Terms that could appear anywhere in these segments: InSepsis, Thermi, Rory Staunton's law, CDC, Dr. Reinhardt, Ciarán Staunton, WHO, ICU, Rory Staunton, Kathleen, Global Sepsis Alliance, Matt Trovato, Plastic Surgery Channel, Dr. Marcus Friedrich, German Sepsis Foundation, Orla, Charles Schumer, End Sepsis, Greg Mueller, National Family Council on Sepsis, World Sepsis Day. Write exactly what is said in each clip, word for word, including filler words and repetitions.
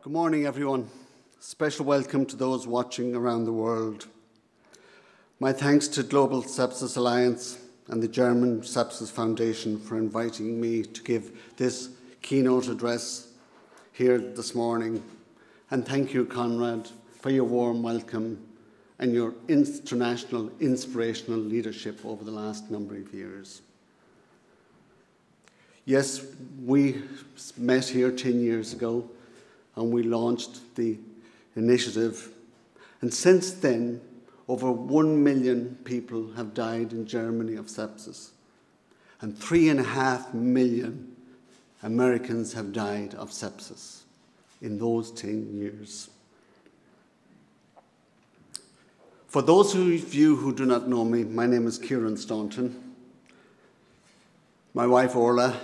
Good morning, everyone. Special welcome to those watching around the world. My thanks to Global Sepsis Alliance and the German Sepsis Foundation for inviting me to give this keynote address here this morning. And thank you, Conrad, for your warm welcome and your international inspirational leadership over the last number of years. Yes, we met here ten years ago, and we launched the initiative. And since then, over one million people have died in Germany of sepsis. And three and a half million Americans have died of sepsis in those ten years. For those of you who do not know me, my name is Ciarán Staunton, my wife Orla,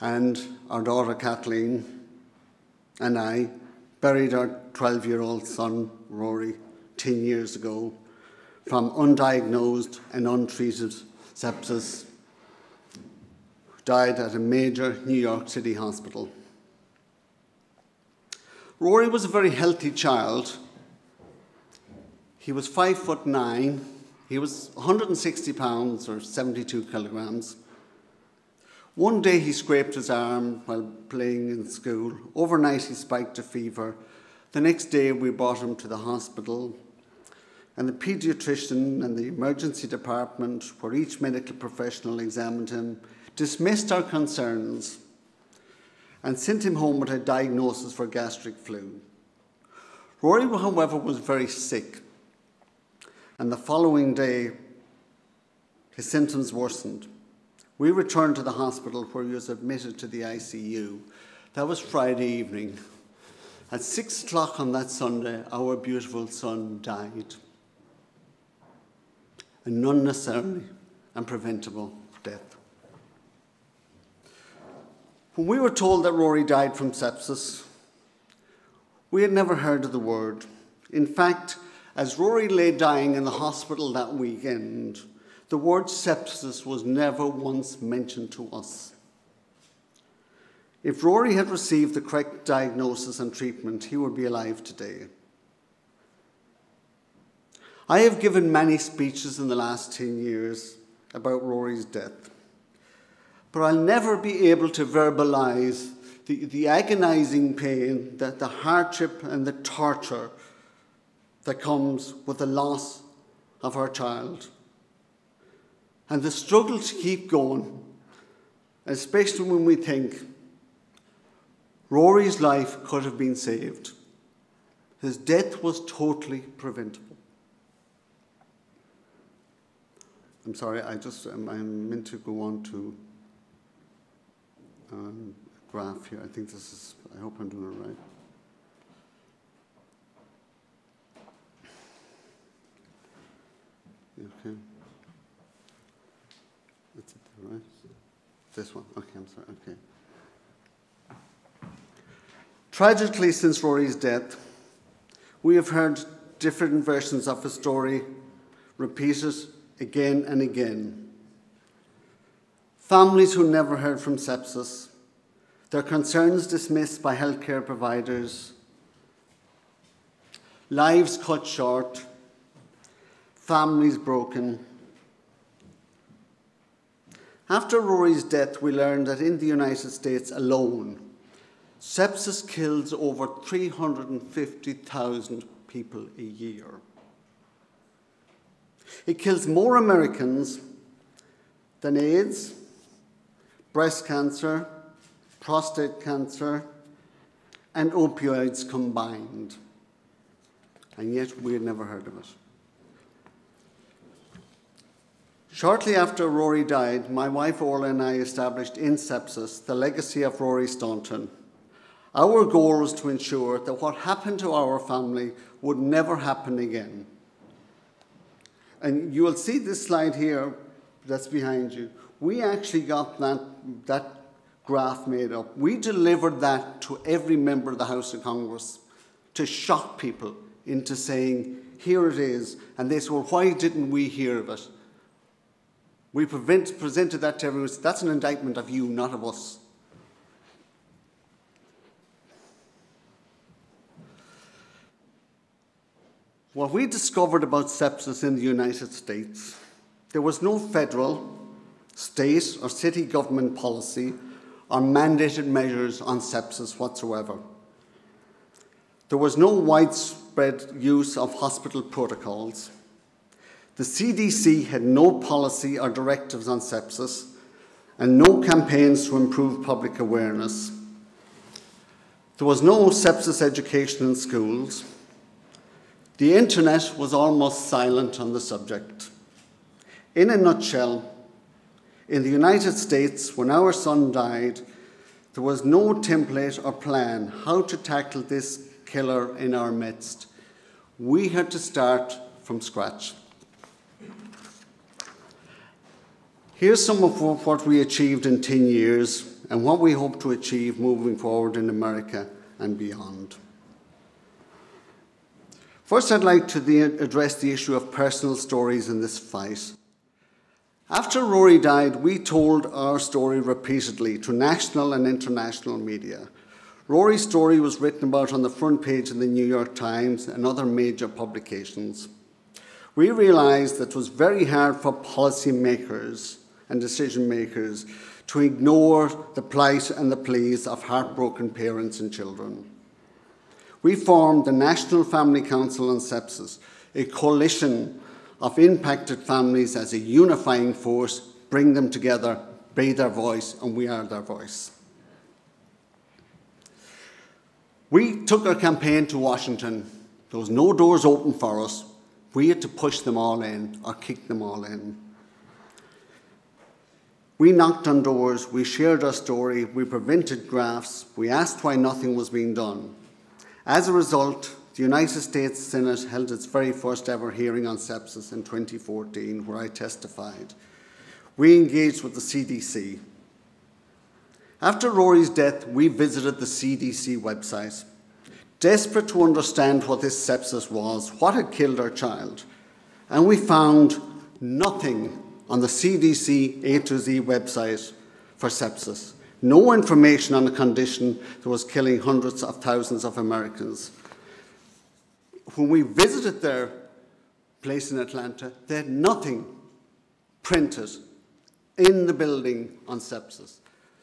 and our daughter Kathleen, and I buried our twelve-year-old son, Rory, ten years ago from undiagnosed and untreated sepsis, who died at a major New York City hospital. Rory was a very healthy child. He was five foot nine. He was one hundred sixty pounds or seventy-two kilograms. One day he scraped his arm while playing in school. Overnight he spiked a fever. The next day we brought him to the hospital, and the paediatrician and the emergency department, where each medical professional examined him, dismissed our concerns and sent him home with a diagnosis for gastric flu. Rory, however, was very sick, and the following day his symptoms worsened. We returned to the hospital where he was admitted to the I C U. That was Friday evening. At six o'clock on that Sunday, our beautiful son died. An unnecessary and preventable death. When we were told that Rory died from sepsis, we had never heard of the word. In fact, as Rory lay dying in the hospital that weekend, the word sepsis was never once mentioned to us. If Rory had received the correct diagnosis and treatment, he would be alive today. I have given many speeches in the last ten years about Rory's death, but I'll never be able to verbalize the, the agonizing pain, that the hardship and the torture that comes with the loss of our child. And the struggle to keep going, especially when we think Rory's life could have been saved. His death was totally preventable. I'm sorry, I just, um, I meant to go on to um, graph here. I think this is, I hope I'm doing it right. Okay. That's it, right? This one. Okay, I'm sorry. Okay. Tragically, since Rory's death, we have heard different versions of his story repeated again and again. Families who never heard from sepsis, their concerns dismissed by healthcare providers, lives cut short, families broken. After Rory's death, we learned that in the United States alone, sepsis kills over three hundred fifty thousand people a year. It kills more Americans than AIDS, breast cancer, prostate cancer, and opioids combined. And yet we had never heard of it. Shortly after Rory died, my wife Orla and I established End Sepsis, the legacy of Rory Staunton. Our goal was to ensure that what happened to our family would never happen again. And you will see this slide here that's behind you. We actually got that, that graph made up. We delivered that to every member of the House of Congress to shock people into saying, here it is. And they said, well, why didn't we hear of it? We prevent, presented that to everyone. That's an indictment of you, not of us. What we discovered about sepsis in the United States, there was no federal, state, or city government policy or mandated measures on sepsis whatsoever. There was no widespread use of hospital protocols. The C D C had no policy or directives on sepsis and no campaigns to improve public awareness. There was no sepsis education in schools. The internet was almost silent on the subject. In a nutshell, in the United States, when our son died, there was no template or plan how to tackle this killer in our midst. We had to start from scratch. Here's some of what we achieved in ten years and what we hope to achieve moving forward in America and beyond. First, I'd like to the address the issue of personal stories in this fight. After Rory died, we told our story repeatedly to national and international media. Rory's story was written about on the front page of the New York Times and other major publications. We realized that it was very hard for policymakers and decision makers to ignore the plight and the pleas of heartbroken parents and children. We formed the National Family Council on Sepsis, a coalition of impacted families as a unifying force, bring them together, be their voice, and we are their voice. We took our campaign to Washington. There was no doors open for us. We had to push them all in or kick them all in. We knocked on doors, we shared our story, we prevented grafts, we asked why nothing was being done. As a result, the United States Senate held its very first ever hearing on sepsis in twenty fourteen, where I testified. We engaged with the C D C. After Rory's death, we visited the C D C website, desperate to understand what this sepsis was, what had killed our child, and we found nothing on the C D C A to Z website for sepsis. No information on the condition that was killing hundreds of thousands of Americans. When we visited their place in Atlanta, they had nothing printed in the building on sepsis.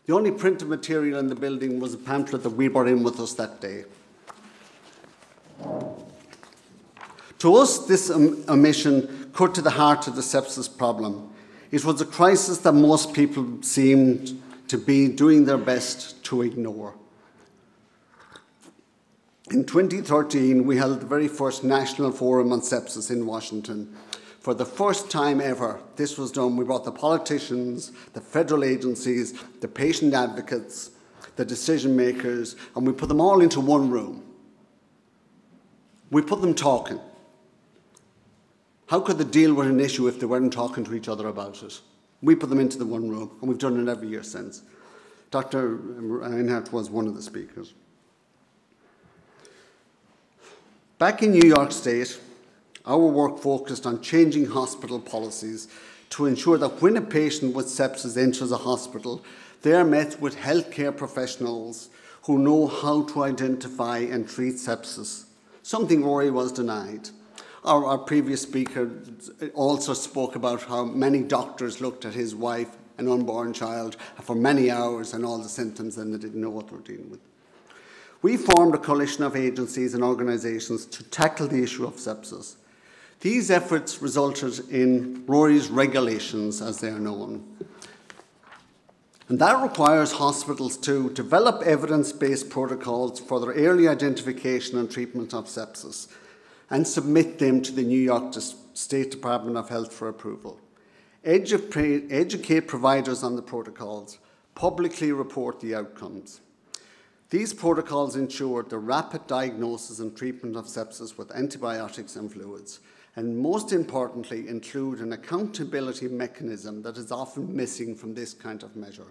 The only printed material in the building was a pamphlet that we brought in with us that day. To us, this omission cut to the heart of the sepsis problem. It was a crisis that most people seemed to be doing their best to ignore. In twenty thirteen, we held the very first National Forum on Sepsis in Washington. For the first time ever, this was done. We brought the politicians, the federal agencies, the patient advocates, the decision makers, and we put them all into one room. We put them talking. How could they deal with an issue if they weren't talking to each other about it? We put them into the one room, and we've done it every year since. Doctor Reinhardt was one of the speakers. Back in New York State, our work focused on changing hospital policies to ensure that when a patient with sepsis enters a hospital, they are met with healthcare professionals who know how to identify and treat sepsis, something Rory was denied. Our, our previous speaker also spoke about how many doctors looked at his wife, an unborn child, for many hours and all the symptoms, and they didn't know what they were dealing with. We formed a coalition of agencies and organizations to tackle the issue of sepsis. These efforts resulted in Rory's regulations, as they are known. And that requires hospitals to develop evidence-based protocols for their early identification and treatment of sepsis, and submit them to the New York State Department of Health for approval. Edu- educate providers on the protocols, publicly report the outcomes. These protocols ensured the rapid diagnosis and treatment of sepsis with antibiotics and fluids, and most importantly, include an accountability mechanism that is often missing from this kind of measure.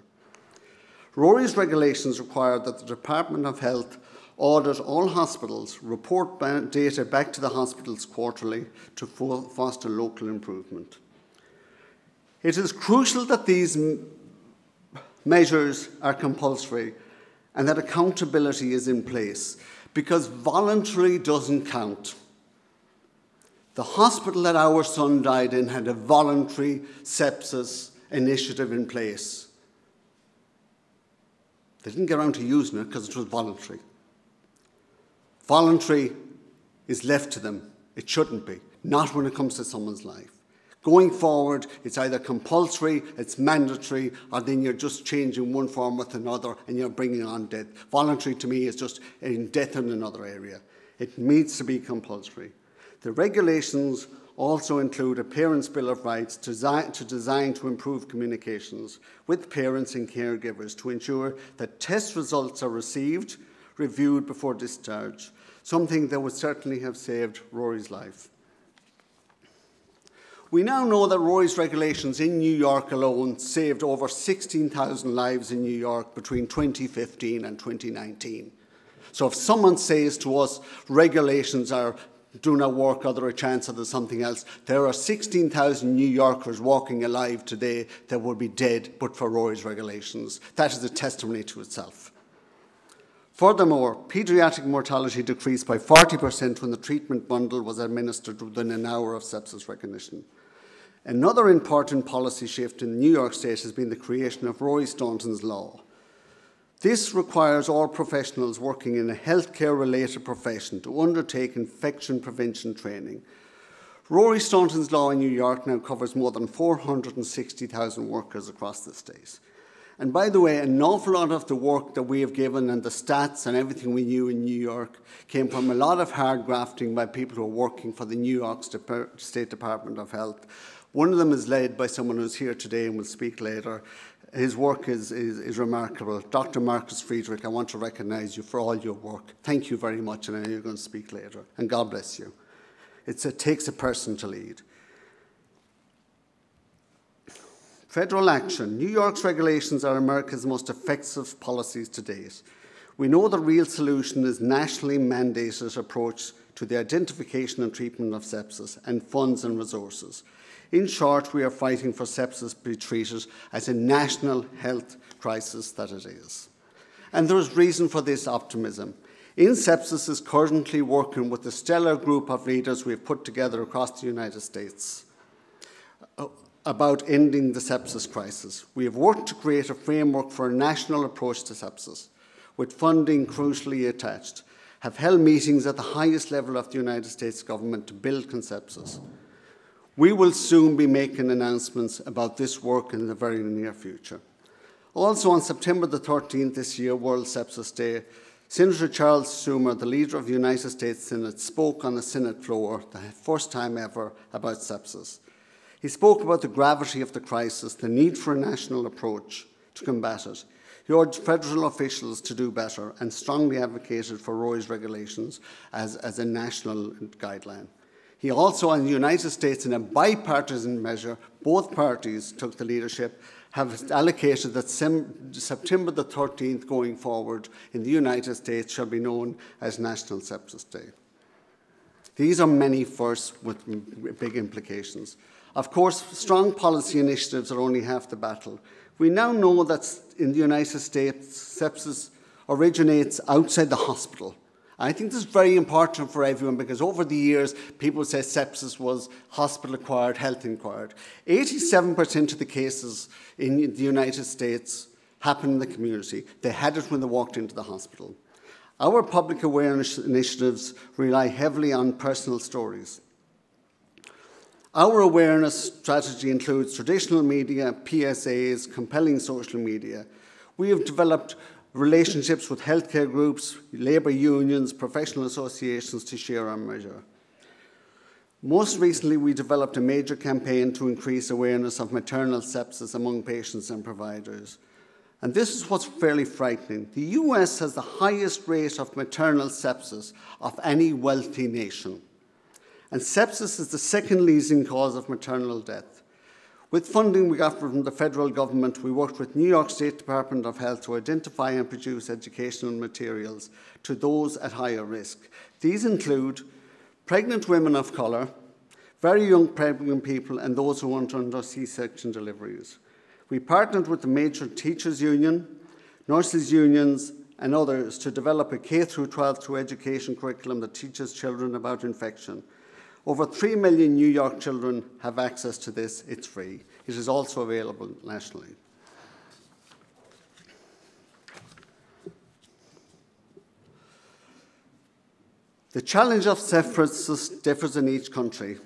Rory's regulations require that the Department of Health audit all hospitals, report data back to the hospitals quarterly to foster local improvement. It is crucial that these measures are compulsory and that accountability is in place, because voluntary doesn't count. The hospital that our son died in had a voluntary sepsis initiative in place. They didn't get around to using it because it was voluntary. Voluntary is left to them. It shouldn't be, not when it comes to someone's life. Going forward, it's either compulsory, it's mandatory, or then you're just changing one form with another and you're bringing on death. Voluntary to me is just in death in another area. It needs to be compulsory. The regulations also include a Parents' Bill of Rights designed to, design to improve communications with parents and caregivers to ensure that test results are received, reviewed before discharge, something that would certainly have saved Rory's life. We now know that Rory's regulations in New York alone saved over sixteen thousand lives in New York between twenty fifteen and twenty nineteen. So if someone says to us regulations are, do not work, or there a chance that there's something else, there are sixteen thousand New Yorkers walking alive today that would be dead but for Rory's regulations. That is a testimony to itself. Furthermore, paediatric mortality decreased by forty percent when the treatment bundle was administered within an hour of sepsis recognition. Another important policy shift in New York State has been the creation of Rory Staunton's law. This requires all professionals working in a healthcare-related profession to undertake infection prevention training. Rory Staunton's law in New York now covers more than four hundred sixty thousand workers across the state. And by the way, an awful lot of the work that we have given and the stats and everything we knew in New York came from a lot of hard grafting by people who are working for the New York State Department of Health. One of them is led by someone who's here today and will speak later. His work is, is, is remarkable. Doctor Marcus Friedrich, I want to recognize you for all your work. Thank you very much, and I know you're going to speak later. And God bless you. It's, it takes a person to lead. Federal action. New York's regulations are America's most effective policies to date. We know the real solution is nationally mandated approach to the identification and treatment of sepsis and funds and resources. In short, we are fighting for sepsis to be treated as a national health crisis that it is. And there is reason for this optimism. InSepsis is currently working with the stellar group of leaders we have put together across the United States about ending the sepsis crisis. We have worked to create a framework for a national approach to sepsis, with funding crucially attached, have held meetings at the highest level of the United States government to build consensus. We will soon be making announcements about this work in the very near future. Also on September the thirteenth this year, World Sepsis Day, Senator Charles Schumer, the leader of the United States Senate, spoke on the Senate floor, the first time ever, about sepsis. He spoke about the gravity of the crisis, the need for a national approach to combat it. He urged federal officials to do better and strongly advocated for Rory's regulations as, as a national guideline. He also, in the United States, in a bipartisan measure, both parties took the leadership, have allocated that September the thirteenth going forward in the United States shall be known as National Sepsis Day. These are many firsts with big implications. Of course, strong policy initiatives are only half the battle. We now know that in the United States, sepsis originates outside the hospital. I think this is very important for everyone because over the years, people say sepsis was hospital-acquired, health-acquired. eighty-seven percent of the cases in the United States happen in the community. They had it when they walked into the hospital. Our public awareness initiatives rely heavily on personal stories. Our awareness strategy includes traditional media, P S As, compelling social media. We have developed relationships with healthcare groups, labour unions, professional associations to share our measure. Most recently, we developed a major campaign to increase awareness of maternal sepsis among patients and providers. And this is what's fairly frightening. The U S has the highest rate of maternal sepsis of any wealthy nation. And sepsis is the second leading cause of maternal death. With funding we got from the federal government, we worked with New York State Department of Health to identify and produce educational materials to those at higher risk. These include pregnant women of colour, very young pregnant people, and those who want to undergo C-section deliveries. We partnered with the major teachers' union, nurses' unions, and others to develop a K through twelve education curriculum that teaches children about infection. Over three million New York children have access to this. It's free. It is also available nationally. The challenge of sepsis differs in each country,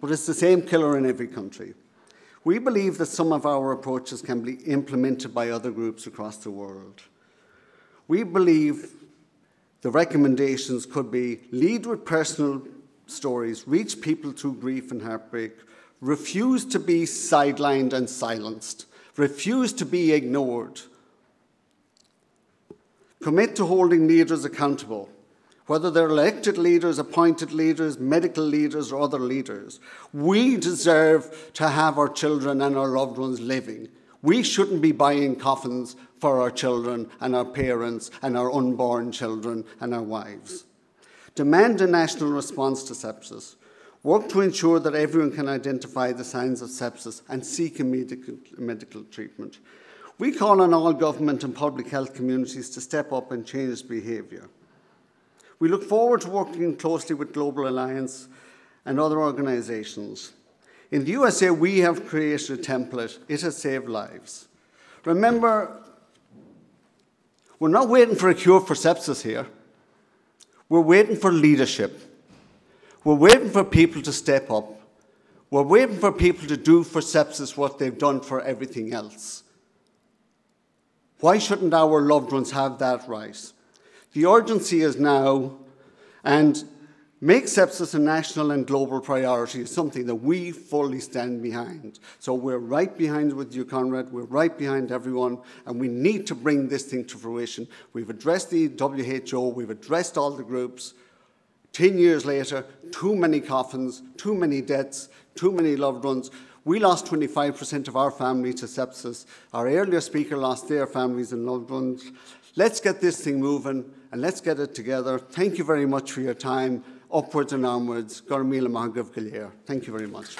but it's the same killer in every country. We believe that some of our approaches can be implemented by other groups across the world. We believe the recommendations could be lead with personal stories, reach people through grief and heartbreak, refuse to be sidelined and silenced, refuse to be ignored, commit to holding leaders accountable, whether they're elected leaders, appointed leaders, medical leaders, or other leaders. We deserve to have our children and our loved ones living. We shouldn't be buying coffins for our children and our parents and our unborn children and our wives. Demand a national response to sepsis. Work to ensure that everyone can identify the signs of sepsis and seek immediate medical treatment. We call on all government and public health communities to step up and change behaviour. We look forward to working closely with Global Alliance and other organisations. In the U S A, we have created a template. It has saved lives. Remember, we're not waiting for a cure for sepsis here. We're waiting for leadership. We're waiting for people to step up. We're waiting for people to do for sepsis what they've done for everything else. Why shouldn't our loved ones have that right? The urgency is now, and make sepsis a national and global priority is something that we fully stand behind. So we're right behind with you, Conrad. We're right behind everyone, and we need to bring this thing to fruition. We've addressed the W H O. We've addressed all the groups. Ten years later, too many coffins, too many deaths, too many loved ones. We lost twenty-five percent of our family to sepsis. Our earlier speaker lost their families and loved ones. Let's get this thing moving, and let's get it together. Thank you very much for your time. Upwards and onwards. Garmila Mahagav Galier. Thank you very much.